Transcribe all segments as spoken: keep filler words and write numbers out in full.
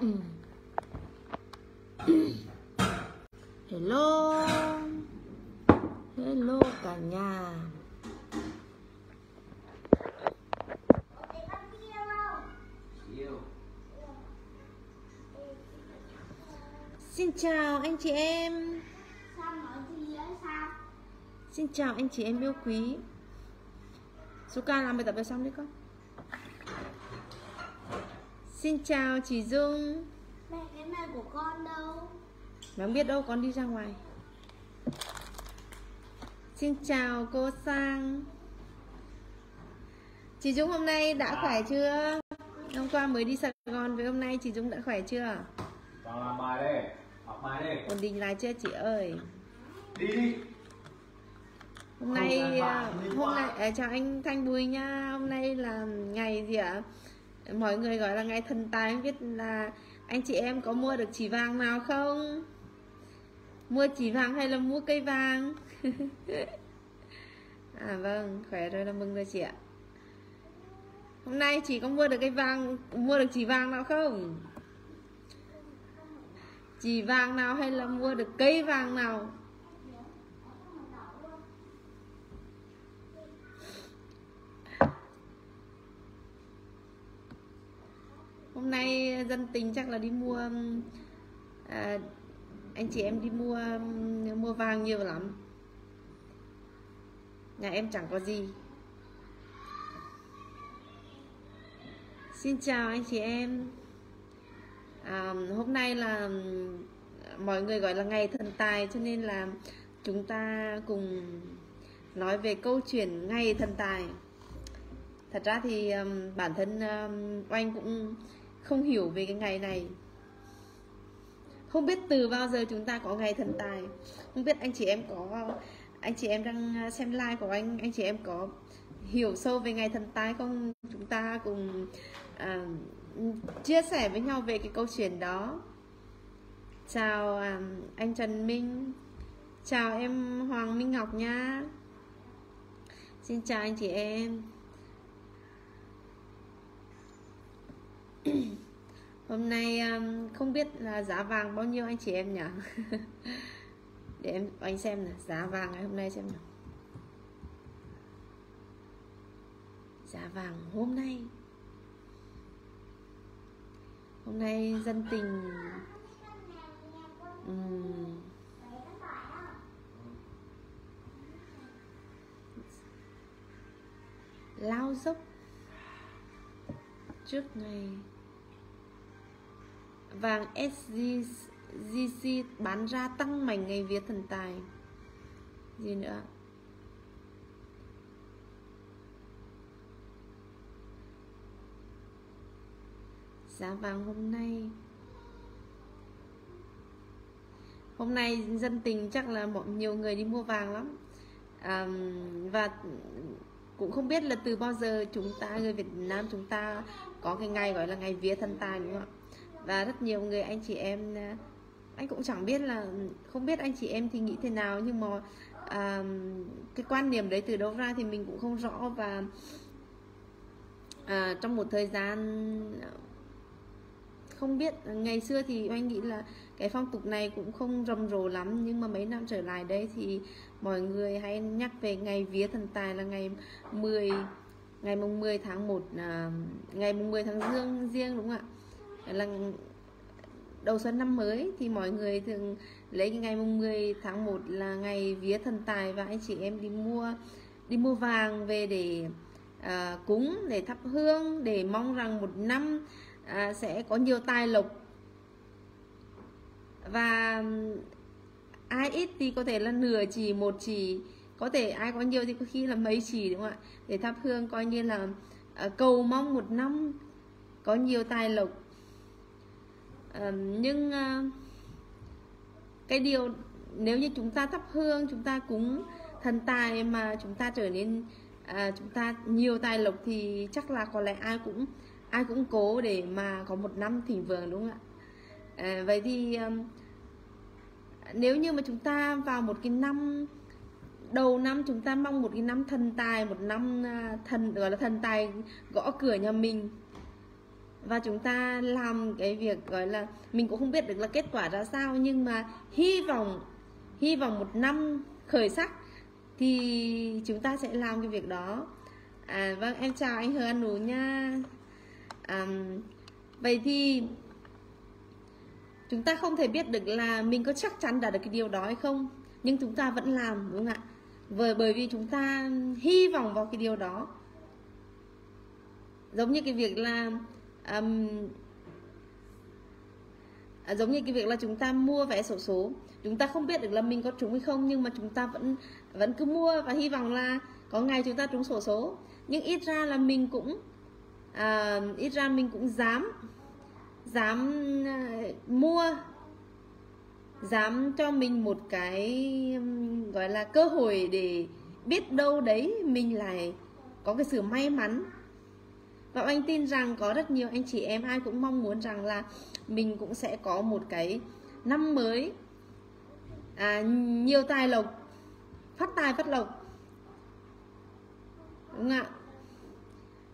được. Ừ. Hello. Hello cả nhà. Xin chào anh chị em. Xin chào anh chị em yêu quý. Suka làm bài tập về xong đấy con. Xin chào chị Dung. Mẹ, cái này của con đâu? Mẹ không biết đâu, con đi ra ngoài. Xin chào cô Sang. Chị Dung hôm nay đã khỏe chưa? Hôm qua mới đi Sài Gòn với hôm nay chị Dung đã khỏe chưa? Còn làm bài đây, học bài đây. Ổn định lại chưa chị ơi? Đi đi. Hôm nay hôm nay chào anh Thanh Bùi nha. Hôm nay là ngày gì ạ? Mọi người gọi là ngày thần tài, không biết là anh chị em có mua được chỉ vàng nào không? Mua chỉ vàng hay là mua cây vàng? À vâng, khỏe rồi là mừng rồi chị ạ. Hôm nay chị có mua được cây vàng, mua được chỉ vàng nào không? Chỉ vàng nào hay là mua được cây vàng nào? Hôm nay dân tình chắc là đi mua, à, anh chị em đi mua mua vàng nhiều lắm. Nhà em chẳng có gì. Xin chào anh chị em. À, hôm nay là mọi người gọi là ngày thần tài, cho nên là chúng ta cùng nói về câu chuyện ngày thần tài. Thật ra thì um, bản thân um, Oanh cũng không hiểu về cái ngày này. Không biết từ bao giờ chúng ta có ngày thần tài. Không biết anh chị em có anh chị em đang xem live của anh anh chị em có hiểu sâu về ngày thần tài không? Chúng ta cùng uh, chia sẻ với nhau về cái câu chuyện đó. Chào um, anh Trần Minh. Chào em Hoàng Minh Ngọc nha. Xin chào anh chị em. Hôm nay không biết là giá vàng bao nhiêu anh chị em nhỉ? Để em anh xem nào, giá vàng ngày hôm nay xem nào. Giá vàng hôm nay. Hôm nay dân tình uhm. lao dốc trước ngày. Vàng ét giê xê bán ra tăng mạnh ngày vía thần tài. Gì nữa? Giá vàng hôm nay. Hôm nay dân tình chắc là nhiều người đi mua vàng lắm. à, Và cũng không biết là từ bao giờ chúng ta, người Việt Nam chúng ta có cái ngày gọi là ngày vía thần tài, đúng không ạ? Và rất nhiều người anh chị em, anh cũng chẳng biết là, không biết anh chị em thì nghĩ thế nào, nhưng mà à, cái quan niệm đấy từ đâu ra thì mình cũng không rõ. Và à, trong một thời gian không biết, ngày xưa thì anh nghĩ là cái phong tục này cũng không rầm rộ lắm, nhưng mà mấy năm trở lại đây thì mọi người hay nhắc về ngày vía thần tài là ngày mười, ngày mùng mười tháng một, à, ngày mùng mười tháng dương riêng, đúng không ạ? Là đầu xuân năm mới thì mọi người thường lấy cái ngày mùng mười tháng một là ngày vía thần tài, và anh chị em đi mua đi mua vàng về để à, cúng, để thắp hương, để mong rằng một năm à, sẽ có nhiều tài lộc. Và ai ít thì có thể là nửa chỉ, một chỉ, có thể ai có nhiều thì có khi là mấy chỉ, đúng không ạ? Để thắp hương coi như là à, cầu mong một năm có nhiều tài lộc. À, nhưng à, cái điều nếu như chúng ta thắp hương, chúng ta cúng thần tài mà chúng ta trở nên à, chúng ta nhiều tài lộc thì chắc là có lẽ ai cũng ai cũng cố để mà có một năm thịnh vượng, đúng không ạ? À, vậy thì à, nếu như mà chúng ta vào một cái năm, đầu năm chúng ta mong một cái năm thần tài, một năm à, thần gọi là thần tài gõ cửa nhà mình, Và chúng ta làm cái việc gọi là mình cũng không biết được là kết quả ra sao, nhưng mà hy vọng hy vọng một năm khởi sắc thì chúng ta sẽ làm cái việc đó. À, vâng, em chào anh Hờ An Nú nha. À, vậy thì chúng ta không thể biết được là mình có chắc chắn đạt được cái điều đó hay không, nhưng chúng ta vẫn làm, đúng không ạ? Bởi bởi vì chúng ta hy vọng vào cái điều đó. Giống như cái việc là um, giống như cái việc là chúng ta mua vé xổ số, chúng ta không biết được là mình có trúng hay không, nhưng mà chúng ta vẫn vẫn cứ mua và hy vọng là có ngày chúng ta trúng xổ số. Nhưng ít ra là mình cũng uh, ít ra mình cũng dám dám uh, mua, dám cho mình một cái um, gọi là cơ hội để biết đâu đấy mình lại có cái sự may mắn. Và anh tin rằng có rất nhiều anh chị em ai cũng mong muốn rằng là mình cũng sẽ có một cái năm mới à, nhiều tài lộc, phát tài phát lộc, đúng không ạ?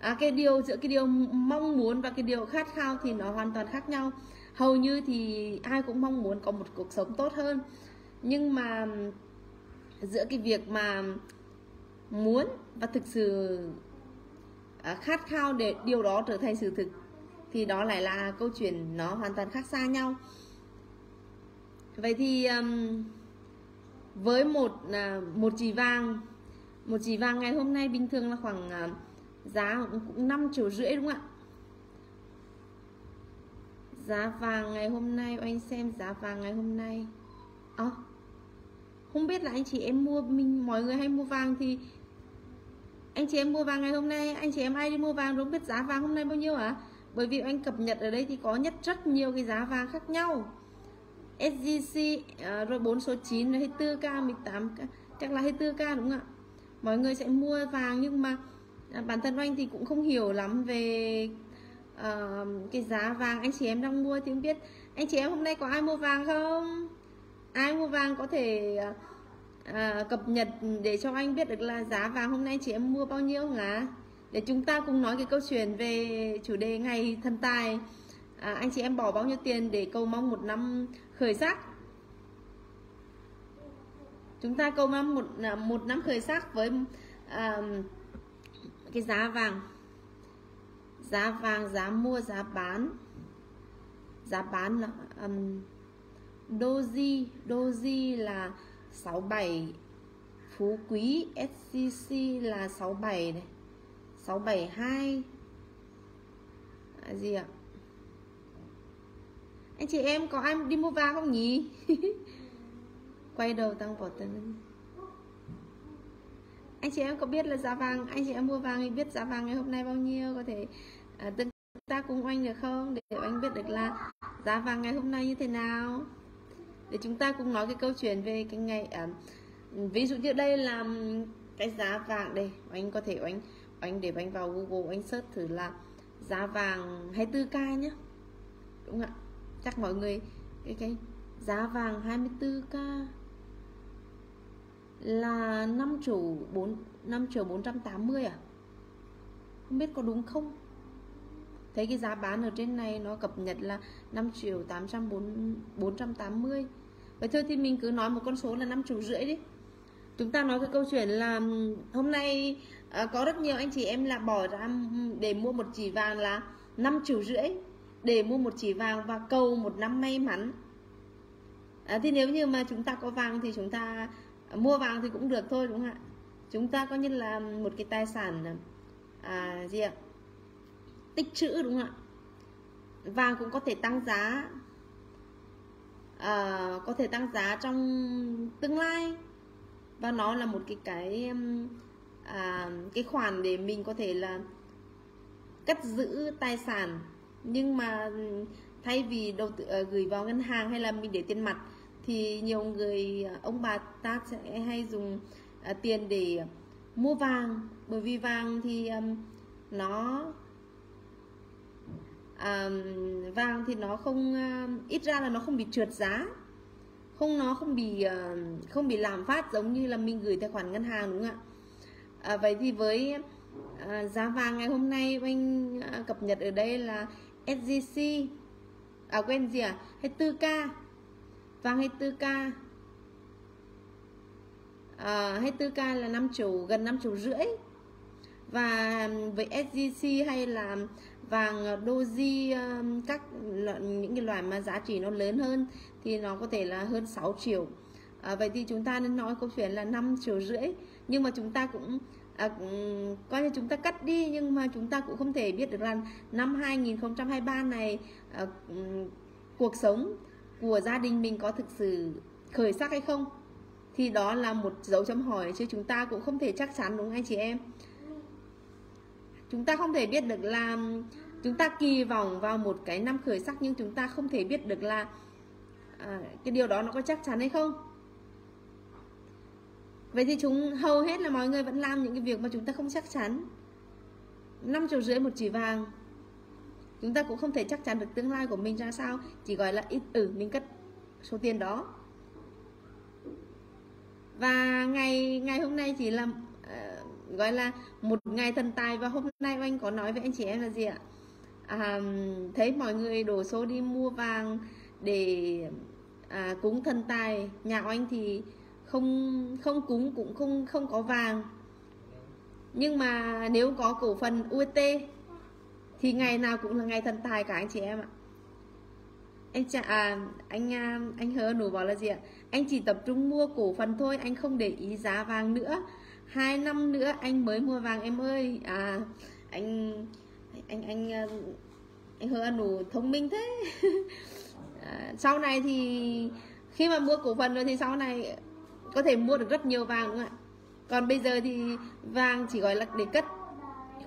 À, cái điều giữa cái điều mong muốn và cái điều khát khao thì nó hoàn toàn khác nhau. Hầu như thì ai cũng mong muốn có một cuộc sống tốt hơn, nhưng mà giữa cái việc mà muốn và thực sự khát khao để điều đó trở thành sự thực thì đó lại là câu chuyện nó hoàn toàn khác xa nhau. Vậy thì với một một chỉ vàng một chỉ vàng ngày hôm nay bình thường là khoảng giá cũng năm triệu rưỡi, đúng không ạ? Giá vàng ngày hôm nay anh xem giá vàng ngày hôm nay à, không biết là anh chị em mua mình mọi người hay mua vàng thì anh chị em mua vàng ngày hôm nay, anh chị em ai đi mua vàng đúng biết giá vàng hôm nay bao nhiêu ạ? À? Bởi vì anh cập nhật ở đây thì có nhất rất nhiều cái giá vàng khác nhau. ét giê xê uh, rồi bốn số chín, rồi hai mươi tư k, mười tám k, chắc là hai mươi tư k đúng không ạ? Mọi người sẽ mua vàng, nhưng mà bản thân anh thì cũng không hiểu lắm về uh, cái giá vàng anh chị em đang mua thì không biết. Anh chị em hôm nay có ai mua vàng không? Ai mua vàng có thể... Uh, À, cập nhật để cho anh biết được là giá vàng hôm nay chị em mua bao nhiêu hả? Để chúng ta cùng nói cái câu chuyện về chủ đề ngày thần tài. À, anh chị em bỏ bao nhiêu tiền để cầu mong một năm khởi sắc? Chúng ta cầu mong một một năm khởi sắc với à, cái giá vàng, giá vàng, giá mua, giá bán, giá bán là um, doji, doji là sáu bảy, Phú Quý ét xê xê là sáu bảy này, sáu bảy hai à, gì ạ? Anh chị em có ai đi mua vàng không nhỉ? Quay đầu tăng vọt tần. Anh chị em có biết là giá vàng, anh chị em mua vàng thì biết giá vàng ngày hôm nay bao nhiêu, có thể à, tương tác cùng anh được không để anh biết được là giá vàng ngày hôm nay như thế nào? Để chúng ta cùng nói cái câu chuyện về cái ngày à, ví dụ như đây là cái giá vàng đây, anh có thể anh anh để anh vào Google anh search thử là giá vàng hai mươi tư k nhé, đúng ạ? Chắc mọi người cái cái giá vàng hai mươi tư k là năm triệu bốn trăm tám mươi à, không biết có đúng không. Thấy cái giá bán ở trên này nó cập nhật là năm triệu tám trăm bốn mươi. Vậy thôi thì mình cứ nói một con số là năm triệu rưỡi đi. Chúng ta nói cái câu chuyện là hôm nay có rất nhiều anh chị em là bỏ ra để mua một chỉ vàng là năm triệu rưỡi, để mua một chỉ vàng và cầu một năm may mắn. à, Thì nếu như mà chúng ta có vàng thì chúng ta mua vàng thì cũng được thôi, đúng không ạ? Chúng ta coi như là một cái tài sản à, gì ạ? Tích trữ, đúng không ạ? Vàng cũng có thể tăng giá à, có thể tăng giá trong tương lai, và nó là một cái cái à, cái khoản để mình có thể là cất giữ tài sản. Nhưng mà thay vì đầu tư, à, gửi vào ngân hàng hay là mình để tiền mặt thì nhiều người ông bà ta sẽ hay dùng à, tiền để mua vàng, bởi vì vàng thì à, nó À, vàng thì nó không ít ra là nó không bị trượt giá, không nó không bị không bị lạm phát giống như là mình gửi tài khoản ngân hàng, đúng không ạ? À, vậy thì với à, giá vàng ngày hôm nay anh cập nhật ở đây là ét giê xê à quên gì à hai mươi tư ca, vàng hai mươi tư ca, à, hai mươi tư ca là năm triệu, gần năm triệu rưỡi. Và với ét giê xê hay là vàng Doji, các những cái loại mà giá trị nó lớn hơn thì nó có thể là hơn sáu triệu. À, vậy thì chúng ta nên nói câu chuyện là năm triệu rưỡi, nhưng mà chúng ta cũng à, coi như chúng ta cắt đi, nhưng mà chúng ta cũng không thể biết được rằng năm hai nghìn không trăm hai mươi ba này à, cuộc sống của gia đình mình có thực sự khởi sắc hay không, thì đó là một dấu chấm hỏi, chứ chúng ta cũng không thể chắc chắn, đúng không anh chị em? Chúng ta không thể biết được là chúng ta kỳ vọng vào một cái năm khởi sắc, nhưng chúng ta không thể biết được là à, cái điều đó nó có chắc chắn hay không. Vậy thì chúng hầu hết là mọi người vẫn làm những cái việc mà chúng ta không chắc chắn. Năm triệu rưỡi một chỉ vàng, chúng ta cũng không thể chắc chắn được tương lai của mình ra sao, chỉ gọi là ít ử mình cất số tiền đó. Và ngày ngày hôm nay chỉ là uh, gọi là một ngày thần tài. Và hôm nay anh có nói với anh chị em là gì ạ? À, thấy mọi người đổ xô đi mua vàng để à, cúng thần tài, nhà anh thì không không cúng, cũng không không có vàng. Nhưng mà nếu có cổ phần u ét tê thì ngày nào cũng là ngày thần tài cả anh chị em ạ. Anh chả, à, anh anh hứa nổi bảo là gì ạ? Anh chỉ tập trung mua cổ phần thôi, anh không để ý giá vàng nữa. Hai năm nữa anh mới mua vàng em ơi. À, anh anh anh anh, anh hứa nổi thông minh thế. À, sau này thì khi mà mua cổ phần rồi thì sau này có thể mua được rất nhiều vàng, đúng không ạ? Còn bây giờ thì vàng chỉ gọi là để cất,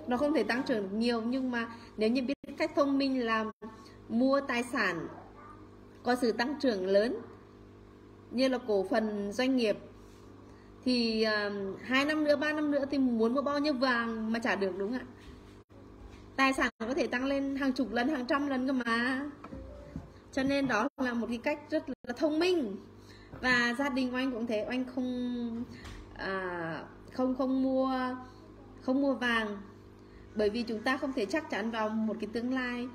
nó không thể tăng trưởng được nhiều. Nhưng mà nếu như biết cách thông minh là mua tài sản có sự tăng trưởng lớn như là cổ phần doanh nghiệp, thì hai năm nữa, ba năm nữa thì muốn mua bao nhiêu vàng mà trả được, đúng không ạ? Tài sản có thể tăng lên hàng chục lần, hàng trăm lần cơ mà. Cho nên đó là một cái cách rất là thông minh. Và gia đình của anh cũng thế, anh không à, không không mua không mua vàng, bởi vì chúng ta không thể chắc chắn vào một cái tương lai,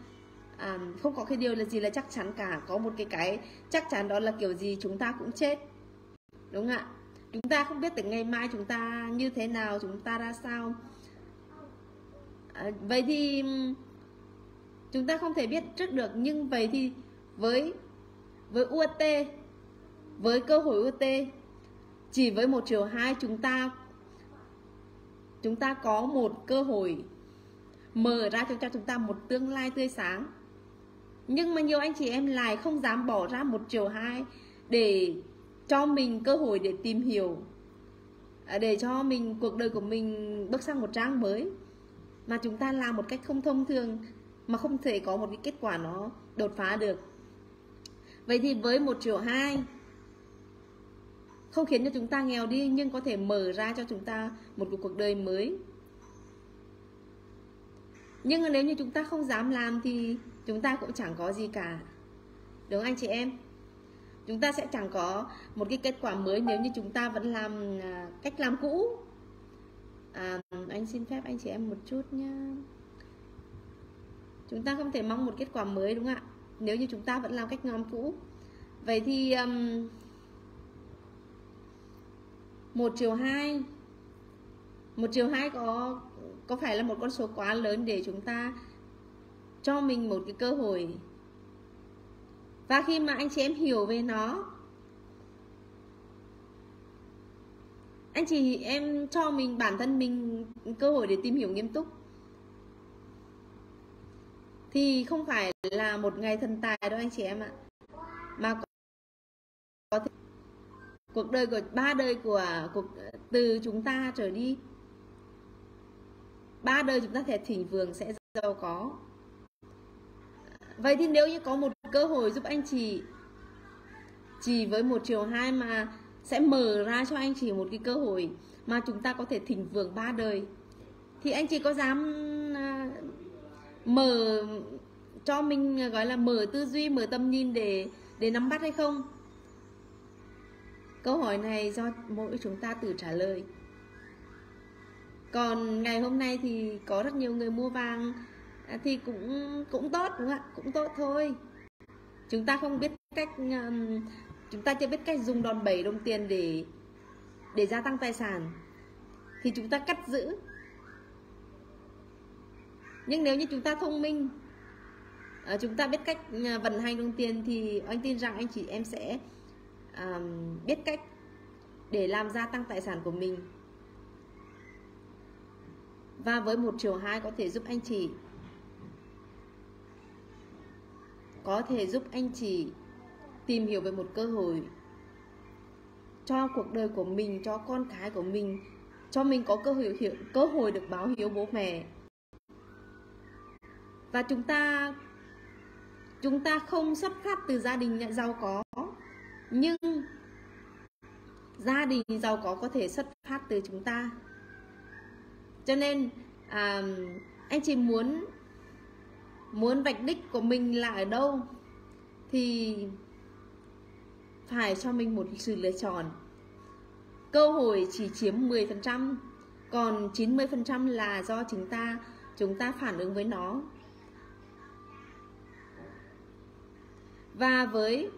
à, không có cái điều là gì là chắc chắn cả. Có một cái cái chắc chắn đó là kiểu gì chúng ta cũng chết, đúng không ạ? Chúng ta không biết từ ngày mai chúng ta như thế nào, chúng ta ra sao. À, vậy thì chúng ta không thể biết trước được. Nhưng vậy thì với với u ét tê, với cơ hội u ét tê, chỉ với một triệu hai chúng ta chúng ta có một cơ hội mở ra cho chúng ta một tương lai tươi sáng. Nhưng mà nhiều anh chị em lại không dám bỏ ra một triệu hai để cho mình cơ hội để tìm hiểu, để cho mình cuộc đời của mình bước sang một trang mới, mà chúng ta làm một cách không thông thường, mà không thể có một cái kết quả nó đột phá được. Vậy thì với một triệu hai không khiến cho chúng ta nghèo đi, nhưng có thể mở ra cho chúng ta một cuộc đời mới. Nhưng nếu như chúng ta không dám làm thì chúng ta cũng chẳng có gì cả, đúng anh chị em? Chúng ta sẽ chẳng có một cái kết quả mới nếu như chúng ta vẫn làm cách làm cũ. À, anh xin phép anh chị em một chút nhá. Chúng ta không thể mong một kết quả mới, đúng không ạ, nếu như chúng ta vẫn làm cách ngòm cũ. Vậy thì um, một triệu hai, một triệu hai có có phải là một con số quá lớn để chúng ta cho mình một cái cơ hội? Và khi mà anh chị em hiểu về nó, anh chị em cho mình, bản thân mình cơ hội để tìm hiểu nghiêm túc, thì không phải là một ngày thần tài đâu anh chị em ạ. Mà có, có thể, cuộc đời của ba đời của cuộc từ chúng ta trở đi, ba đời chúng ta sẽ thịnh vượng, sẽ giàu có. Vậy thì nếu như có một cơ hội giúp anh chị chỉ với một triệu hai mà sẽ mở ra cho anh chị một cái cơ hội mà chúng ta có thể thịnh vượng ba đời, thì anh chị có dám mở cho mình, gọi là mở tư duy, mở tầm nhìn để để nắm bắt hay không? Câu hỏi này do mỗi chúng ta tự trả lời. Còn ngày hôm nay thì có rất nhiều người mua vàng thì cũng cũng tốt, đúng không ạ? Cũng tốt thôi. Chúng ta không biết cách, chúng ta chưa biết cách dùng đòn bẩy đồng tiền để để gia tăng tài sản thì chúng ta cắt giữ. Nhưng nếu như chúng ta thông minh, chúng ta biết cách vận hành đồng tiền thì anh tin rằng anh chị em sẽ um, biết cách để làm gia tăng tài sản của mình. Và với một triệu hai có thể giúp anh chị có thể giúp anh chị tìm hiểu về một cơ hội cho cuộc đời của mình, cho con cái của mình, cho mình có cơ hội cơ hội được báo hiếu bố mẹ. Và chúng ta chúng ta không xuất phát từ gia đình giàu có, nhưng gia đình giàu có có thể xuất phát từ chúng ta. Cho nên à, anh chị muốn muốn vạch đích của mình là ở đâu thì phải cho mình một sự lựa chọn. Cơ hội chỉ chiếm mười phần trăm, còn chín mươi phần trăm là do chúng ta chúng ta phản ứng với nó. Và với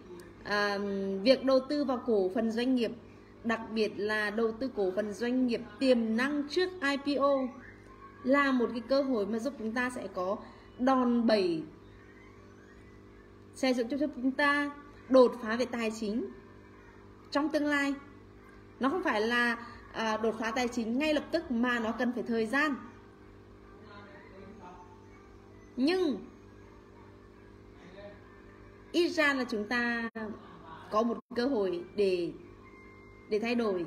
à, việc đầu tư vào cổ phần doanh nghiệp, đặc biệt là đầu tư cổ phần doanh nghiệp tiềm năng trước I P O, là một cái cơ hội mà giúp chúng ta sẽ có đòn bẩy, sẽ giúp cho chúng ta đột phá về tài chính trong tương lai. Nó không phải là à, đột phá tài chính ngay lập tức mà nó cần phải thời gian. Nhưng ít ra là chúng ta có một cơ hội để để thay đổi.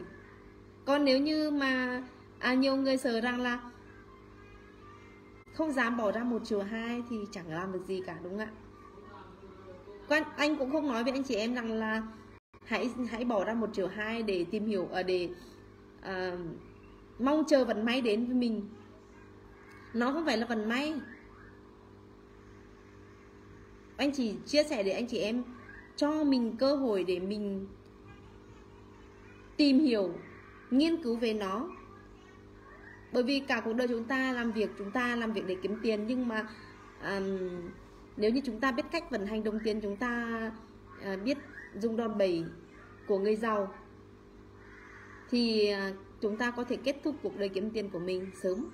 Còn nếu như mà à, nhiều người sợ rằng là không dám bỏ ra một triệu hai thì chẳng làm được gì cả, đúng không ạ? Anh cũng không nói với anh chị em rằng là hãy hãy bỏ ra một triệu hai để tìm hiểu ở để à, mong chờ vận may đến với mình. Nó không phải là vận may. Anh chỉ chia sẻ để anh chị em cho mình cơ hội để mình tìm hiểu, nghiên cứu về nó. Bởi vì cả cuộc đời chúng ta làm việc, chúng ta làm việc để kiếm tiền, nhưng mà um, nếu như chúng ta biết cách vận hành đồng tiền, chúng ta uh, biết dùng đòn bẩy của người giàu thì uh, chúng ta có thể kết thúc cuộc đời kiếm tiền của mình sớm.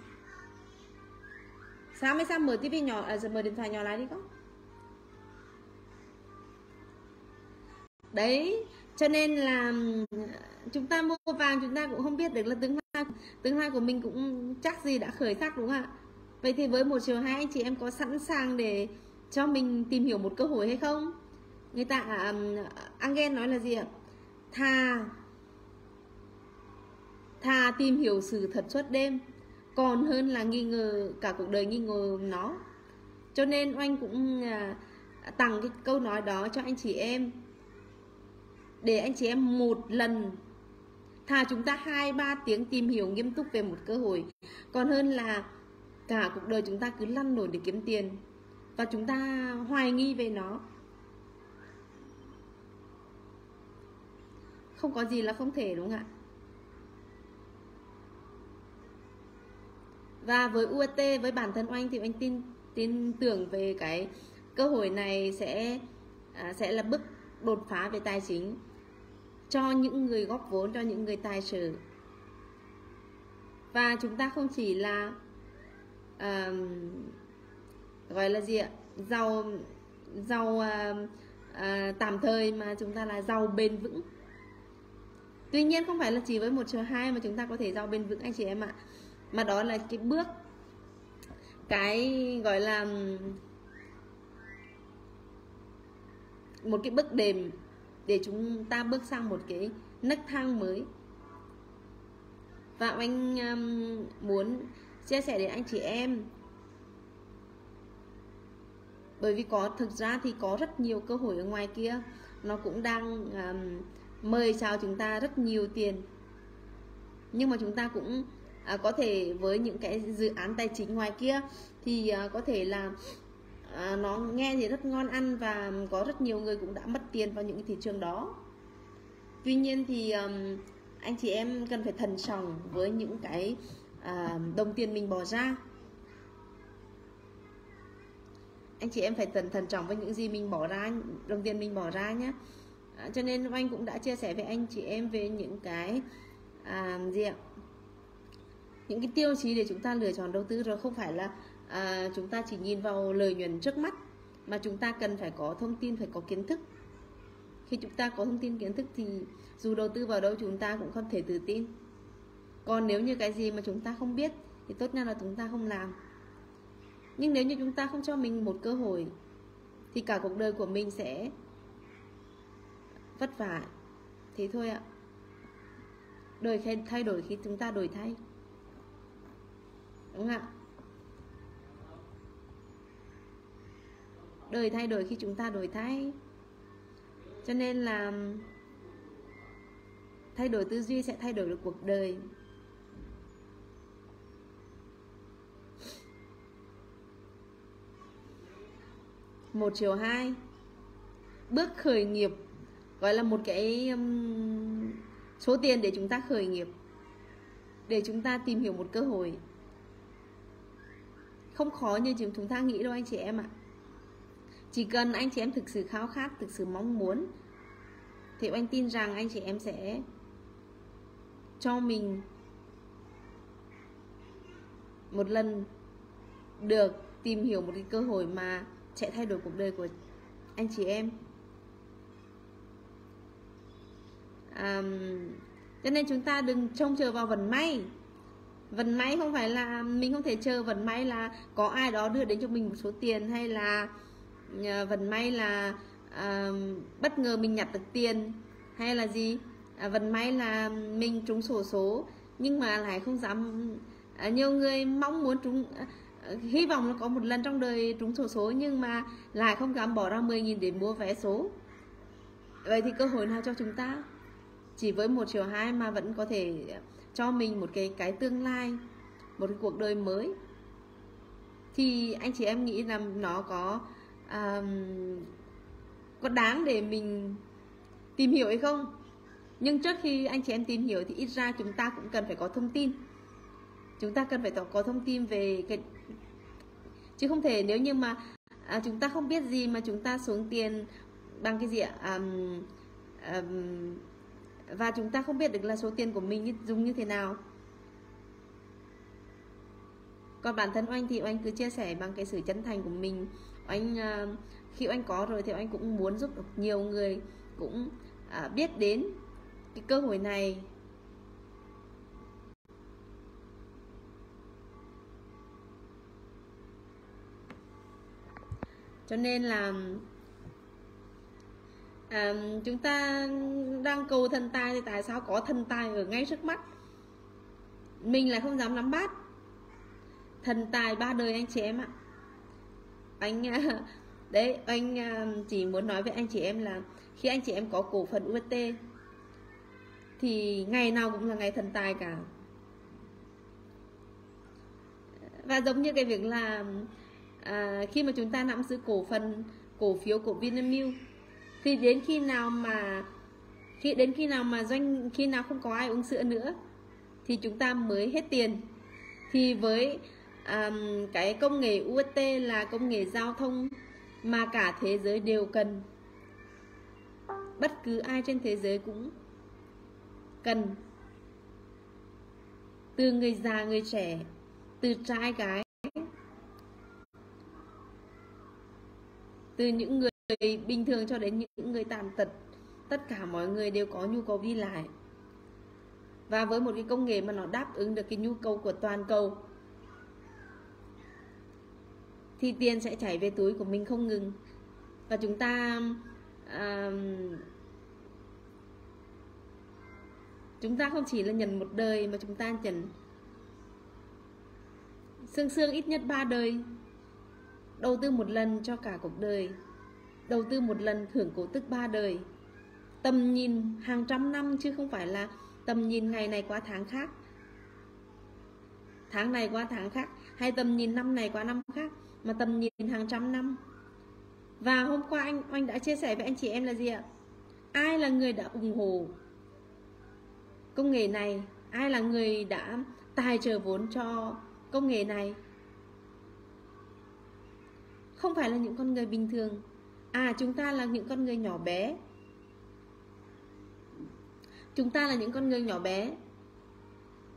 Sao mới sao mở ti vi nhỏ, à, giờ mở điện thoại nhỏ lại đi con. Đấy, cho nên là chúng ta mua vàng chúng ta cũng không biết được là tương lai tương lai của mình cũng chắc gì đã khởi sắc, đúng không ạ? Vậy thì với một chiều hai anh chị em có sẵn sàng để cho mình tìm hiểu một cơ hội hay không? Người ta à, Angel nói là gì ạ? Thà thà tìm hiểu sự thật suốt đêm còn hơn là nghi ngờ cả cuộc đời nghi ngờ nó. Cho nên Oanh cũng à, tặng cái câu nói đó cho anh chị em, để anh chị em một lần thà chúng ta hai ba tiếng tìm hiểu nghiêm túc về một cơ hội còn hơn là cả cuộc đời chúng ta cứ lăn lộn để kiếm tiền và chúng ta hoài nghi về nó. Không có gì là không thể, đúng không ạ? Và với u ét tê, với bản thân Oanh thì Oanh tin tin tưởng về cái cơ hội này sẽ à, sẽ là bức đột phá về tài chính cho những người góp vốn, cho những người tài trợ. Và chúng ta không chỉ là uh, gọi là gì ạ, giàu giàu uh, uh, tạm thời, mà chúng ta là giàu bền vững. Tuy nhiên không phải là chỉ với một triệu hai mà chúng ta có thể giàu bền vững anh chị em ạ, mà đó là cái bước, cái gọi là một cái bước đệm để chúng ta bước sang một cái nấc thang mới. Và anh um, muốn chia sẻ đến anh chị em, bởi vì có thực ra thì có rất nhiều cơ hội ở ngoài kia, nó cũng đang um, mời chào chúng ta rất nhiều tiền. Nhưng mà chúng ta cũng uh, có thể với những cái dự án tài chính ngoài kia thì uh, có thể là À, nó nghe thì rất ngon ăn và có rất nhiều người cũng đã mất tiền vào những thị trường đó. Tuy nhiên thì um, anh chị em cần phải thận trọng với những cái uh, đồng tiền mình bỏ ra. anh chị em phải tần thận trọng với những gì mình bỏ ra, đồng tiền mình bỏ ra nhé. À, cho nên anh cũng đã chia sẻ với anh chị em về những cái à, gì ạ? Những cái tiêu chí để chúng ta lựa chọn đầu tư, rồi không phải là à, chúng ta chỉ nhìn vào lợi nhuận trước mắt, mà chúng ta cần phải có thông tin, phải có kiến thức. Khi chúng ta có thông tin kiến thức thì dù đầu tư vào đâu chúng ta cũng không thể tự tin. Còn nếu như cái gì mà chúng ta không biết thì tốt nhất là chúng ta không làm. Nhưng nếu như chúng ta không cho mình một cơ hội thì cả cuộc đời của mình sẽ vất vả. Thế thôi ạ. Đời thay đổi khi chúng ta đổi thay, đúng không ạ? Đời thay đổi khi chúng ta đổi thay. Cho nên là thay đổi tư duy sẽ thay đổi được cuộc đời. Một chiều hai. Bước khởi nghiệp gọi là một cái um, số tiền để chúng ta khởi nghiệp, để chúng ta tìm hiểu một cơ hội. Không khó như chúng ta nghĩ đâu anh chị em ạ. Chỉ cần anh chị em thực sự khao khát, thực sự mong muốn thì anh tin rằng anh chị em sẽ cho mình một lần được tìm hiểu một cái cơ hội mà sẽ thay đổi cuộc đời của anh chị em. À, cho nên chúng ta đừng trông chờ vào vận may. Vận may không phải là mình không thể chờ vận may là có ai đó đưa đến cho mình một số tiền, hay là vận may là à, bất ngờ mình nhặt được tiền, hay là gì à, vận may là mình trúng xổ số nhưng mà lại không dám. À, nhiều người mong muốn trúng, à, hy vọng là có một lần trong đời trúng xổ số nhưng mà lại không dám bỏ ra mười nghìn để mua vé số. Vậy thì cơ hội nào cho chúng ta? Chỉ với một triệu hai mà vẫn có thể cho mình một cái cái tương lai, một cái cuộc đời mới, thì anh chị em nghĩ là nó có à, có đáng để mình tìm hiểu hay không? Nhưng trước khi anh chị em tìm hiểu thì ít ra chúng ta cũng cần phải có thông tin. Chúng ta cần phải có thông tin về cái, chứ không thể nếu như mà à, chúng ta không biết gì mà chúng ta xuống tiền bằng cái gì ạ? À, à, và chúng ta không biết được là số tiền của mình dùng như thế nào. Còn bản thân Oanh thì Oanh cứ chia sẻ bằng cái sự chân thành của mình. Oanh khi Oanh có rồi thì Oanh cũng muốn giúp được nhiều người cũng biết đến cái cơ hội này. Cho nên là à, chúng ta đang cầu thần tài thì tại sao có thần tài ở ngay trước mắt mình lại không dám nắm bắt? Thần tài ba đời anh chị em ạ. Anh đấy, anh chỉ muốn nói với anh chị em là khi anh chị em có cổ phần u ét tê thì ngày nào cũng là ngày thần tài cả. Và giống như cái việc là à, khi mà chúng ta nắm giữ cổ phần cổ phiếu của Vinamilk thì đến khi nào mà khi đến khi nào mà doanh khi nào không có ai uống sữa nữa thì chúng ta mới hết tiền. Thì với um, cái công nghệ u ét tê là công nghệ giao thông mà cả thế giới đều cần, bất cứ ai trên thế giới cũng cần, từ người già người trẻ, từ trai gái, từ những người bình thường cho đến những người tàn tật, tất cả mọi người đều có nhu cầu đi lại. Và với một cái công nghệ mà nó đáp ứng được cái nhu cầu của toàn cầu thì tiền sẽ chảy về túi của mình không ngừng. Và chúng ta à, chúng ta không chỉ là nhận một đời mà chúng ta nhận sương sương ít nhất ba đời. Đầu tư một lần cho cả cuộc đời, đầu tư một lần hưởng cổ tức ba đời. Tầm nhìn hàng trăm năm chứ không phải là tầm nhìn ngày này qua tháng khác, tháng này qua tháng khác, hay tầm nhìn năm này qua năm khác, mà tầm nhìn hàng trăm năm. Và hôm qua anh anh đã chia sẻ với anh chị em là gì ạ? Ai là người đã ủng hộ công nghệ này? Ai là người đã tài trợ vốn cho công nghệ này? không phải là những con người bình thường. À, chúng ta là những con người nhỏ bé. Chúng ta là những con người nhỏ bé.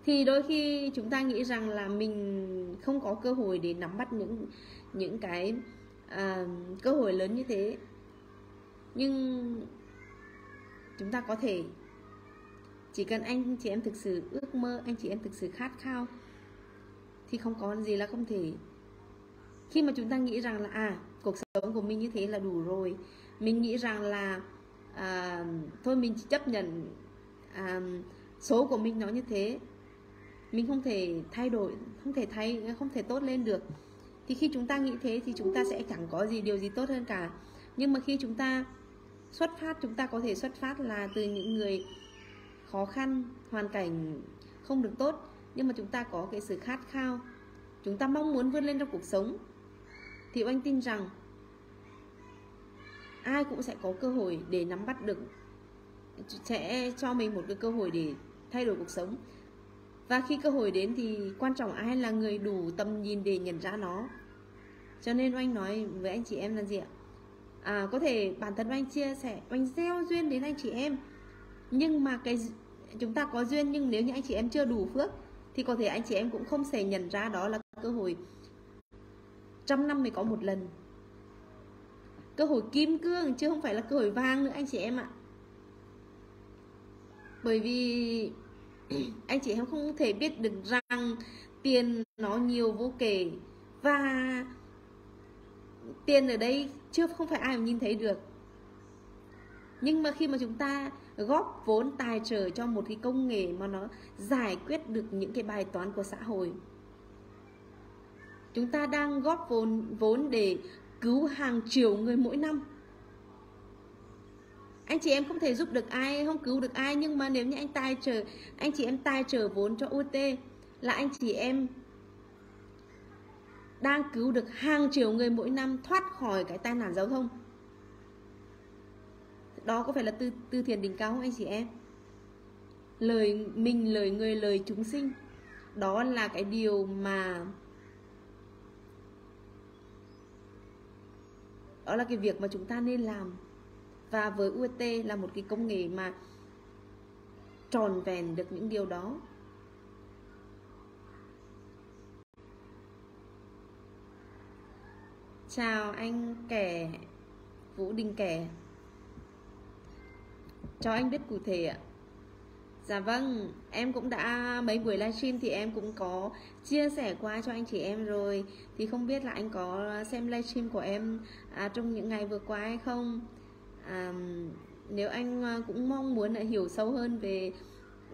Thì đôi khi chúng ta nghĩ rằng là mình không có cơ hội để nắm bắt những những cái à, cơ hội lớn như thế. Nhưng chúng ta có thể. Chỉ cần anh chị em thực sự ước mơ, anh chị em thực sự khát khao, thì không có gì là không thể. Khi mà chúng ta nghĩ rằng là à, cuộc sống của mình như thế là đủ rồi, mình nghĩ rằng là à, thôi mình chỉ chấp nhận à, số của mình nó như thế, mình không thể thay đổi, không thể thay, không thể tốt lên được. Thì khi chúng ta nghĩ thế thì chúng ta sẽ chẳng có gì, điều gì tốt hơn cả. Nhưng mà khi chúng ta xuất phát, chúng ta có thể xuất phát là từ những người khó khăn, hoàn cảnh không được tốt, nhưng mà chúng ta có cái sự khát khao, chúng ta mong muốn vươn lên trong cuộc sống, thì anh tin rằng ai cũng sẽ có cơ hội để nắm bắt được, sẽ cho mình một cái cơ hội để thay đổi cuộc sống. Và khi cơ hội đến thì quan trọng ai là người đủ tầm nhìn để nhận ra nó. Cho nên anh nói với anh chị em là gì ạ? À, có thể bản thân anh chia sẻ, anh gieo duyên đến anh chị em, nhưng mà cái chúng ta có duyên, nhưng nếu như anh chị em chưa đủ phước thì có thể anh chị em cũng không thể nhận ra đó là cơ hội trăm năm mới có một lần, cơ hội kim cương chứ không phải là cơ hội vàng nữa anh chị em ạ. Bởi vì anh chị em không thể biết được rằng tiền nó nhiều vô kể, và tiền ở đây chưa không phải ai mà nhìn thấy được. Nhưng mà khi mà chúng ta góp vốn tài trợ cho một cái công nghệ mà nó giải quyết được những cái bài toán của xã hội, chúng ta đang góp vốn vốn để cứu hàng triệu người mỗi năm. Anh chị em không thể giúp được ai, không cứu được ai, nhưng mà nếu như anh tài trợ, anh chị em tài trợ vốn cho u ét tê là anh chị em đang cứu được hàng triệu người mỗi năm thoát khỏi cái tai nạn giao thông. Đó có phải là tư, tư thiền đỉnh cao không anh chị em? Lời mình, lời người, lời chúng sinh. Đó là cái điều mà Đó là cái việc mà chúng ta nên làm. Và với u ét tê là một cái công nghệ mà tròn vẹn được những điều đó. Chào anh Kẻ, Vũ Đình Kẻ, cho anh biết cụ thể ạ. Dạ vâng, em cũng đã mấy buổi livestream thì em cũng có chia sẻ qua cho anh chị em rồi. Thì không biết là anh có xem livestream của em à, trong những ngày vừa qua hay không? À, nếu anh cũng mong muốn hiểu sâu hơn về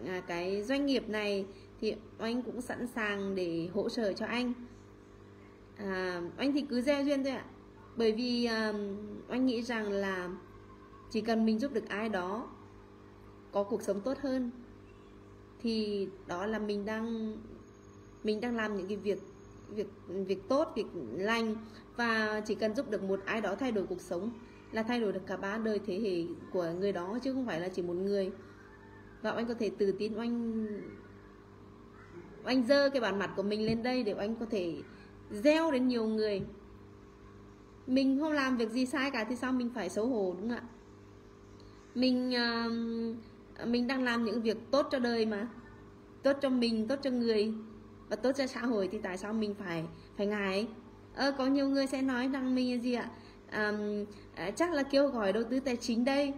à, cái doanh nghiệp này thì anh cũng sẵn sàng để hỗ trợ cho anh. À, anh thì cứ gieo duyên thôi ạ. Bởi vì à, anh nghĩ rằng là chỉ cần mình giúp được ai đó có cuộc sống tốt hơn thì đó là mình đang mình đang làm những cái việc việc việc tốt, việc lành. Và chỉ cần giúp được một ai đó thay đổi cuộc sống là thay đổi được cả ba đời thế hệ của người đó, chứ không phải là chỉ một người. Và anh có thể tự tin anh anh dơ cái bản mặt của mình lên đây để anh có thể gieo đến nhiều người. Mình không làm việc gì sai cả thì sao mình phải xấu hổ, đúng không ạ? Mình uh, mình đang làm những việc tốt cho đời mà, tốt cho mình, tốt cho người và tốt cho xã hội, thì tại sao mình phải phải ngại? Ờ, có nhiều người sẽ nói rằng mình là gì ạ? Um, chắc là kêu gọi đầu tư tài chính đây.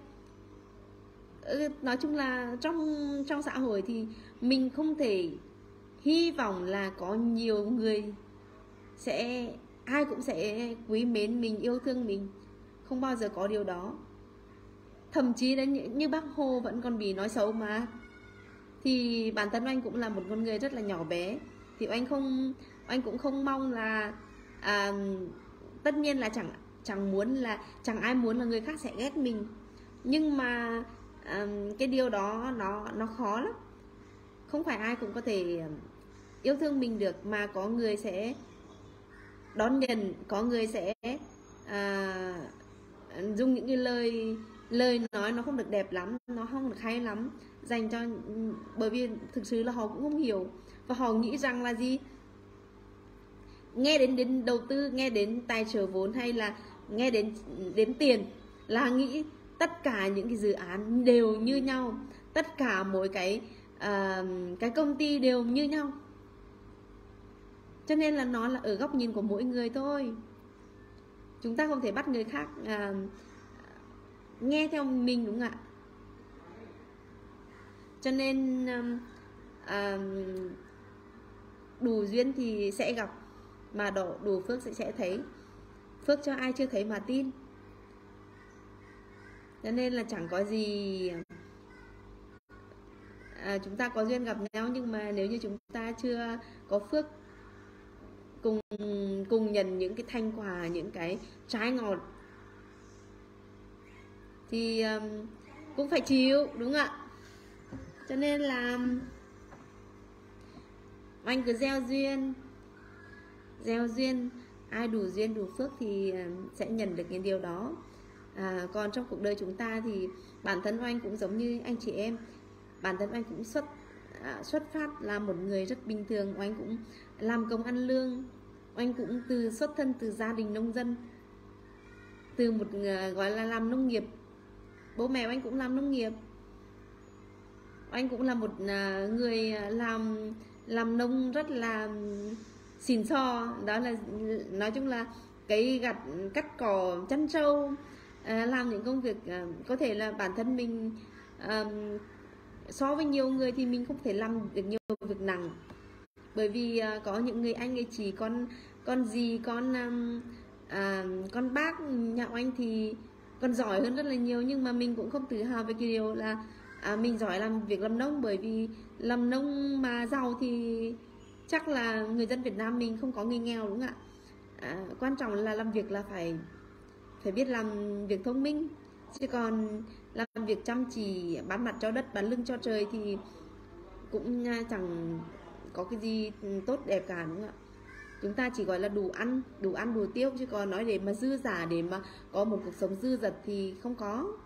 Ừ, nói chung là trong trong xã hội thì mình không thể hy vọng là có nhiều người sẽ ai cũng sẽ quý mến mình, yêu thương mình. Không bao giờ có điều đó. Thậm chí đến như bác Hồ vẫn còn bị nói xấu mà. Thì bản thân anh cũng là một con người rất là nhỏ bé. Thì anh không anh cũng không mong là à, tất nhiên là chẳng chẳng muốn là chẳng ai muốn là người khác sẽ ghét mình. Nhưng mà à, cái điều đó nó nó khó lắm. Không phải ai cũng có thể yêu thương mình được, mà có người sẽ đón nhận, có người sẽ à, dùng những cái lời lời nói nó không được đẹp lắm, nó không được hay lắm dành cho, bởi vì thực sự là họ cũng không hiểu và họ nghĩ rằng là gì, nghe đến đến đầu tư, nghe đến tài trợ vốn hay là nghe đến đến tiền là nghĩ tất cả những cái dự án đều như nhau, tất cả mỗi cái uh, cái công ty đều như nhau. Cho nên là nó là ở góc nhìn của mỗi người thôi. Chúng ta không thể bắt người khác uh, nghe theo mình, đúng không ạ? Cho nên uh, đủ duyên thì sẽ gặp, mà đổ, đủ phước sẽ, sẽ thấy. Phước cho ai chưa thấy mà tin. Cho nên là chẳng có gì à, chúng ta có duyên gặp nhau, nhưng mà nếu như chúng ta chưa có phước cùng cùng nhận những cái thành quả, những cái trái ngọt thì um, cũng phải chịu, đúng không ạ? Cho nên là anh cứ gieo duyên, gieo duyên, ai đủ duyên đủ phước thì sẽ nhận được những điều đó. À, còn trong cuộc đời chúng ta thì bản thân anh cũng giống như anh chị em, bản thân anh cũng xuất à, xuất phát là một người rất bình thường. Anh cũng làm công ăn lương, anh cũng từ xuất thân từ gia đình nông dân, từ một uh, gọi là làm nông nghiệp, bố mẹ anh cũng làm nông nghiệp, anh cũng là một uh, người làm làm nông rất là xịn sò. Đó là nói chung là cái gặt cắt cỏ, chăn trâu, à, làm những công việc à, có thể là bản thân mình à, so với nhiều người thì mình không thể làm được nhiều việc nặng, bởi vì à, có những người anh ấy chỉ con con gì con à, con bác nhà anh thì còn giỏi hơn rất là nhiều, nhưng mà mình cũng không tự hào về cái điều là à, mình giỏi làm việc làm nông, bởi vì làm nông mà giàu thì chắc là người dân Việt Nam mình không có người nghèo, đúng không ạ? À, quan trọng là làm việc là phải phải biết làm việc thông minh, chứ còn làm việc chăm chỉ, bán mặt cho đất, bán lưng cho trời thì cũng chẳng có cái gì tốt đẹp cả, đúng không ạ? Chúng ta chỉ gọi là đủ ăn, đủ ăn đủ tiêu, chứ còn nói để mà dư giả, để mà có một cuộc sống dư dật thì không có.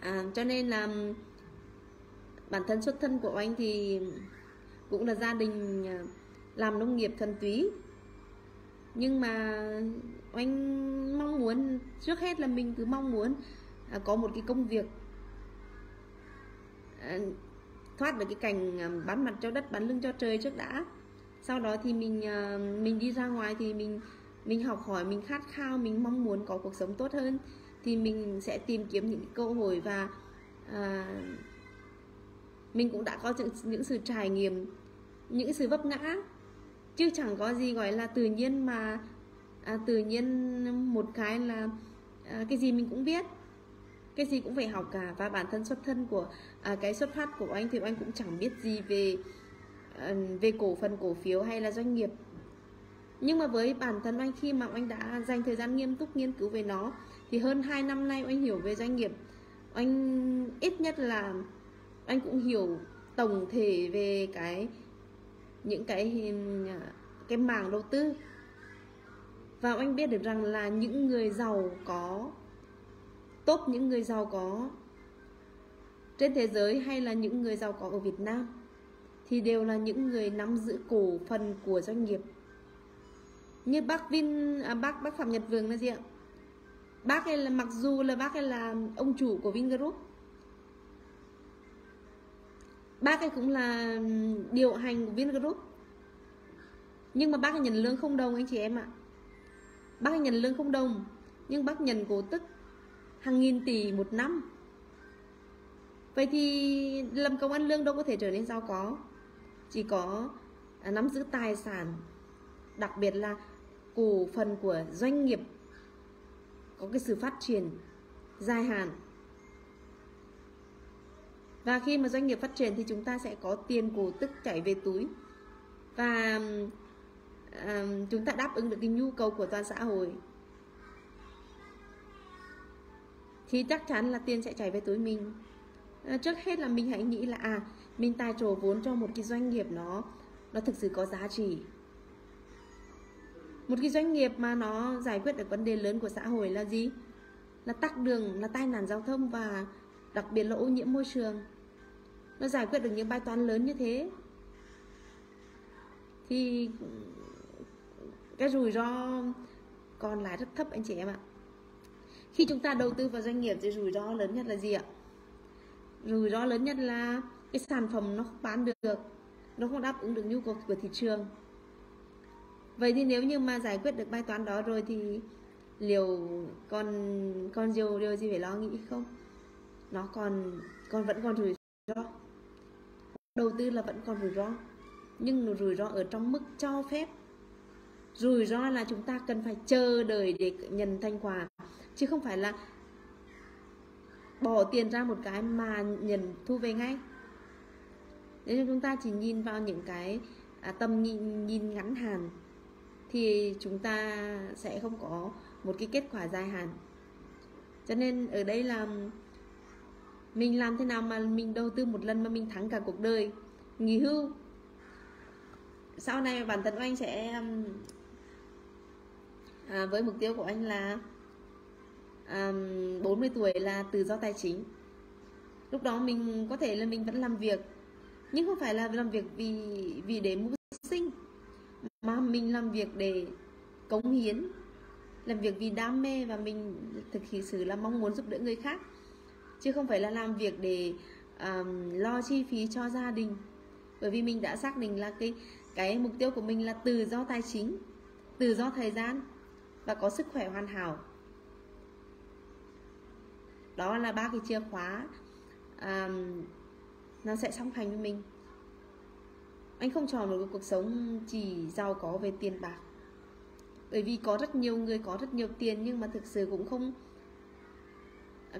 À, cho nên là bản thân xuất thân của anh thì cũng là gia đình làm nông nghiệp thuần túy, nhưng mà anh mong muốn trước hết là mình cứ mong muốn à, có một cái công việc à, thoát được cái cảnh à, bán mặt cho đất, bán lưng cho trời trước đã, sau đó thì mình à, mình đi ra ngoài thì mình mình học hỏi, mình khát khao, mình mong muốn có cuộc sống tốt hơn thì mình sẽ tìm kiếm những cơ hội, và à, mình cũng đã có những, những sự trải nghiệm, những sự vấp ngã, chứ chẳng có gì gọi là tự nhiên mà à, tự nhiên một cái là à, cái gì mình cũng biết, cái gì cũng phải học cả. Và bản thân xuất thân của à, cái xuất phát của anh thì anh cũng chẳng biết gì về à, về cổ phần cổ phiếu hay là doanh nghiệp, nhưng mà với bản thân anh, khi mà anh đã dành thời gian nghiêm túc nghiên cứu về nó thì hơn hai năm nay anh hiểu về doanh nghiệp, anh ít nhất là anh cũng hiểu tổng thể về cái những cái cái mảng đầu tư. Và anh biết được rằng là những người giàu có top, những người giàu có trên thế giới hay là những người giàu có ở Việt Nam thì đều là những người nắm giữ cổ phần của doanh nghiệp. Như bác Vin à, bác bác Phạm Nhật Vượng là gì ạ? Bác ấy là mặc dù là bác ấy là ông chủ của Vingroup, bác ấy cũng là điều hành của Vingroup, nhưng mà bác ấy nhận lương không đồng, anh chị em ạ. Bác ấy nhận lương không đồng, nhưng bác nhận cổ tức hàng nghìn tỷ một năm. Vậy thì làm công ăn lương đâu có thể trở nên giàu có. Chỉ có nắm giữ tài sản, đặc biệt là cổ phần của doanh nghiệp, có cái sự phát triển dài hạn. Và khi mà doanh nghiệp phát triển thì chúng ta sẽ có tiền cổ tức chảy về túi, và um, chúng ta đáp ứng được cái nhu cầu của toàn xã hội thì chắc chắn là tiền sẽ chảy về túi mình. À, trước hết là mình hãy nghĩ là à, mình tài trợ vốn cho một cái doanh nghiệp nó nó thực sự có giá trị, một cái doanh nghiệp mà nó giải quyết được vấn đề lớn của xã hội là gì? Là tắc đường, là tai nạn giao thông, và đặc biệt là ô nhiễm môi trường. Nó giải quyết được những bài toán lớn như thế thì Cái rủi ro còn lại rất thấp anh chị em ạ. Khi chúng ta đầu tư vào doanh nghiệp thì rủi ro lớn nhất là gì ạ? Rủi ro lớn nhất là cái sản phẩm nó không bán được, nó không đáp ứng được nhu cầu của thị trường. Vậy thì nếu như mà giải quyết được bài toán đó rồi thì liệu còn còn nhiều điều gì phải lo nghĩ không? Nó còn còn vẫn còn rủi ro. Đầu tư là vẫn còn rủi ro, nhưng rủi ro ở trong mức cho phép. Rủi ro là chúng ta cần phải chờ đợi để nhận thành quả, chứ không phải là bỏ tiền ra một cái mà nhận thu về ngay. Nếu như chúng ta chỉ nhìn vào những cái à, tầm nhìn, nhìn ngắn hạn thì chúng ta sẽ không có một cái kết quả dài hạn. Cho nên ở đây là mình làm thế nào mà mình đầu tư một lần mà mình thắng cả cuộc đời, nghỉ hưu. Sau này bản thân của anh sẽ à, với mục tiêu của anh là à, bốn mươi tuổi là tự do tài chính. Lúc đó mình có thể là mình vẫn làm việc, nhưng không phải là làm việc vì vì để mưu sinh, mà mình làm việc để cống hiến, làm việc vì đam mê và mình thực sự là mong muốn giúp đỡ người khác, chứ không phải là làm việc để um, lo chi phí cho gia đình. Bởi vì mình đã xác định là cái cái mục tiêu của mình là tự do tài chính, tự do thời gian và có sức khỏe hoàn hảo. Đó là ba cái chìa khóa um, nó sẽ song hành với mình. Anh không chọn một cuộc sống chỉ giàu có về tiền bạc, bởi vì có rất nhiều người có rất nhiều tiền nhưng mà thực sự cũng không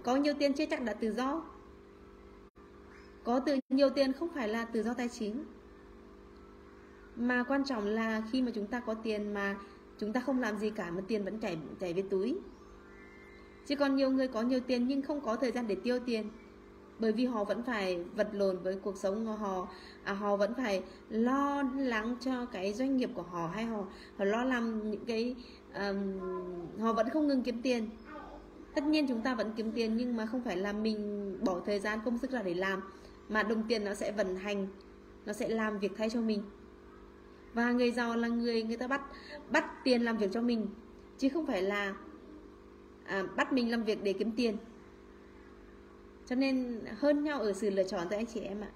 có nhiều tiền, chưa chắc đã tự do. Có từ nhiều tiền không phải là tự do tài chính, mà quan trọng là khi mà chúng ta có tiền mà chúng ta không làm gì cả mà tiền vẫn chảy chảy về túi. Chứ còn nhiều người có nhiều tiền nhưng không có thời gian để tiêu tiền, bởi vì họ vẫn phải vật lộn với cuộc sống của họ, à, họ vẫn phải lo lắng cho cái doanh nghiệp của họ, hay họ, họ lo làm những cái um, họ vẫn không ngừng kiếm tiền. Tất nhiên chúng ta vẫn kiếm tiền nhưng mà không phải là mình bỏ thời gian công sức ra để làm, mà đồng tiền nó sẽ vận hành, nó sẽ làm việc thay cho mình. Và người giàu là người người ta bắt bắt tiền làm việc cho mình, chứ không phải là à, bắt mình làm việc để kiếm tiền. Cho nên hơn nhau ở sự lựa chọn thôi anh chị em ạ.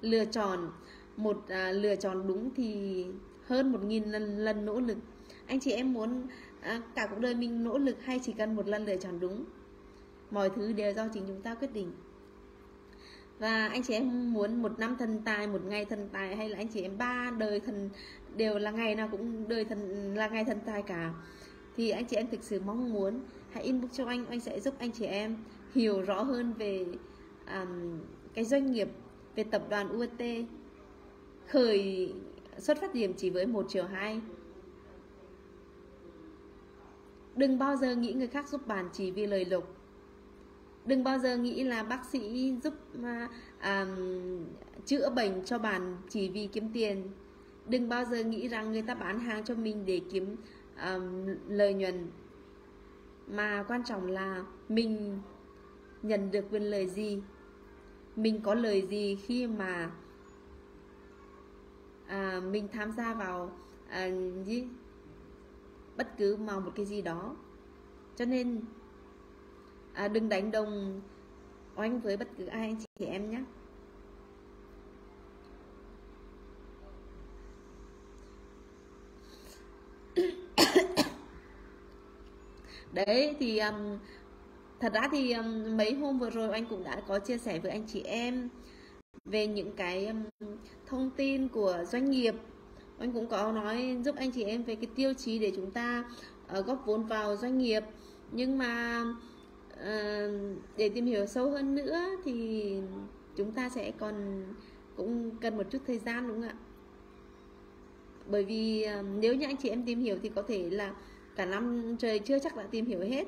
Lựa chọn một à, lựa chọn đúng thì hơn một nghìn lần, lần nỗ lực. Anh chị em muốn à, cả cuộc đời mình nỗ lực hay chỉ cần một lần lựa chọn đúng? Mọi thứ đều do chính chúng ta quyết định. Và anh chị em muốn một năm thần tài, một ngày thần tài, hay là anh chị em ba đời thần đều là ngày nào cũng đời thần là ngày thần tài cả, thì anh chị em thực sự mong muốn hãy inbox cho anh, anh sẽ giúp anh chị em hiểu rõ hơn về um, cái doanh nghiệp, về tập đoàn u ét tê. Khởi xuất phát điểm chỉ với một triệu hai. Đừng bao giờ nghĩ người khác giúp bạn chỉ vì lời lộc. Đừng bao giờ nghĩ là bác sĩ giúp à, chữa bệnh cho bạn chỉ vì kiếm tiền. Đừng bao giờ nghĩ rằng người ta bán hàng cho mình để kiếm à, lợi nhuận. Mà quan trọng là mình nhận được quyền lợi gì, mình có lợi gì khi mà à, mình tham gia vào à, gì? bất cứ mà một cái gì đó. Cho nên à, đừng đánh đồng oanh với bất cứ ai anh chị em nhé. Đấy thì um, thật ra thì um, mấy hôm vừa rồi anh cũng đã có chia sẻ với anh chị em về những cái um, thông tin của doanh nghiệp. Anh cũng có nói giúp anh chị em về cái tiêu chí để chúng ta uh, góp vốn vào doanh nghiệp. Nhưng mà uh, để tìm hiểu sâu hơn nữa thì chúng ta sẽ còn cũng cần một chút thời gian, đúng không ạ? Bởi vì uh, nếu như anh chị em tìm hiểu thì có thể là cả năm trời chưa chắc đã tìm hiểu hết,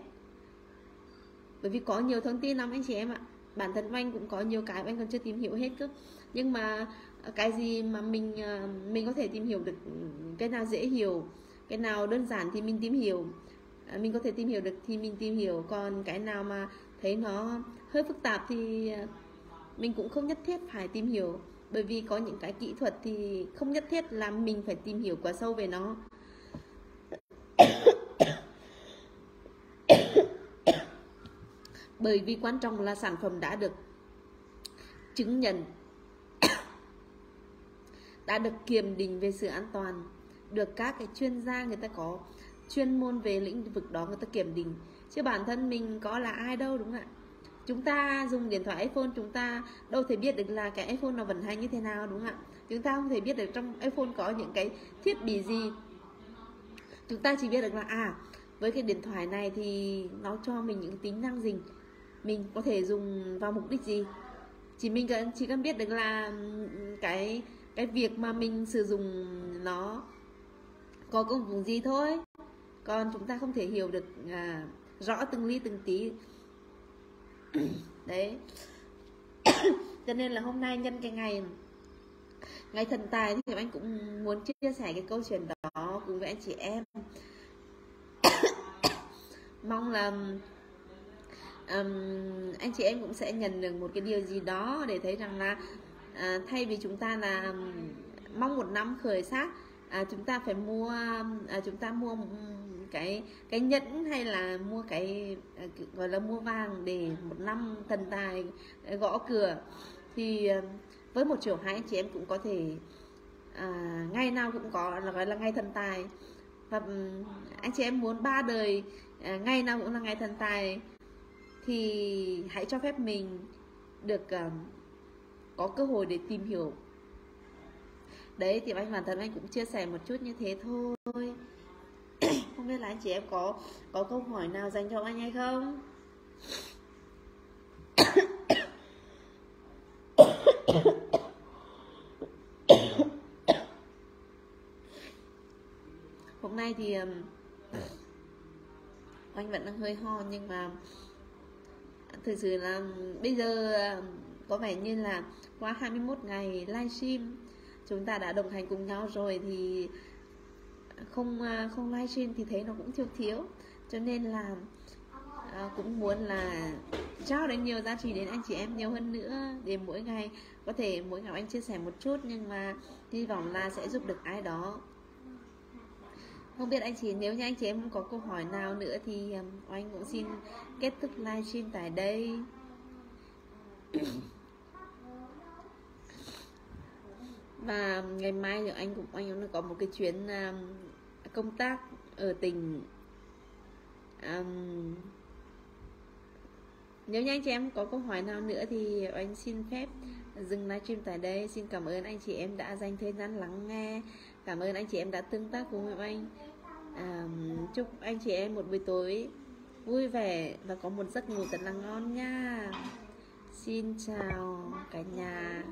bởi vì có nhiều thông tin lắm anh chị em ạ. Bản thân anh cũng có nhiều cái anh còn chưa tìm hiểu hết cơ. Nhưng mà cái gì mà mình mình có thể tìm hiểu được, cái nào dễ hiểu, cái nào đơn giản thì mình tìm hiểu, mình có thể tìm hiểu được thì mình tìm hiểu. Còn cái nào mà thấy nó hơi phức tạp thì mình cũng không nhất thiết phải tìm hiểu, bởi vì có những cái kỹ thuật thì không nhất thiết là mình phải tìm hiểu quá sâu về nó. bởi vì quan trọng là sản phẩm đã được chứng nhận, đã được kiểm định về sự an toàn, được các cái chuyên gia người ta có chuyên môn về lĩnh vực đó người ta kiểm định, chứ bản thân mình có là ai đâu, đúng không ạ? Chúng ta dùng điện thoại iPhone, chúng ta đâu thể biết được là cái iPhone nó vận hành như thế nào, đúng không ạ? Chúng ta không thể biết được trong iPhone có những cái thiết bị gì. Chúng ta chỉ biết được là à, với cái điện thoại này thì nó cho mình những tính năng gì, mình có thể dùng vào mục đích gì. Chỉ mình cần, chỉ cần biết được là cái cái việc mà mình sử dụng nó có công dụng gì thôi. Còn chúng ta không thể hiểu được à, rõ từng ly từng tí. Đấy. Cho nên là hôm nay nhân cái ngày ngày thần tài thì anh cũng muốn chia sẻ cái câu chuyện đó cùng với anh chị em. Mong là um, anh chị em cũng sẽ nhận được một cái điều gì đó để thấy rằng là à, thay vì chúng ta là mong một năm khởi sắc, à, chúng ta phải mua à, chúng ta mua một cái cái nhẫn hay là mua cái gọi là mua vàng để một năm thần tài gõ cửa, thì với một triệu hai anh chị em cũng có thể à, ngày nào cũng có là gọi là ngày thần tài. Và anh chị em muốn ba đời à, ngày nào cũng là ngày thần tài thì hãy cho phép mình được à, có cơ hội để tìm hiểu. Đấy, thì anh bản thân anh cũng chia sẻ một chút như thế thôi. Không biết là anh chị em có có câu hỏi nào dành cho anh hay không? Hôm nay thì anh vẫn đang hơi ho, nhưng mà thực sự là bây giờ có vẻ như là qua hai mươi mốt ngày livestream chúng ta đã đồng hành cùng nhau rồi, thì không không livestream thì thấy nó cũng thiếu thiếu, cho nên là à, cũng muốn là trao đến nhiều giá trị đến anh chị em nhiều hơn nữa, để mỗi ngày có thể mỗi ngày anh chia sẻ một chút, nhưng mà hy vọng là sẽ giúp được ai đó. Không biết anh chị, nếu như anh chị em không có câu hỏi nào nữa thì anh cũng xin kết thúc livestream tại đây. Và ngày mai thì anh cũng anh cũng có một cái chuyến công tác ở tỉnh. um, Nếu như anh chị em có câu hỏi nào nữa thì anh xin phép dừng livestream tại đây. Xin cảm ơn anh chị em đã dành thời gian lắng nghe. Cảm ơn anh chị em đã tương tác cùng anh. um, Chúc anh chị em một buổi tối vui vẻ và có một giấc ngủ thật là ngon nha. Xin chào cả nhà.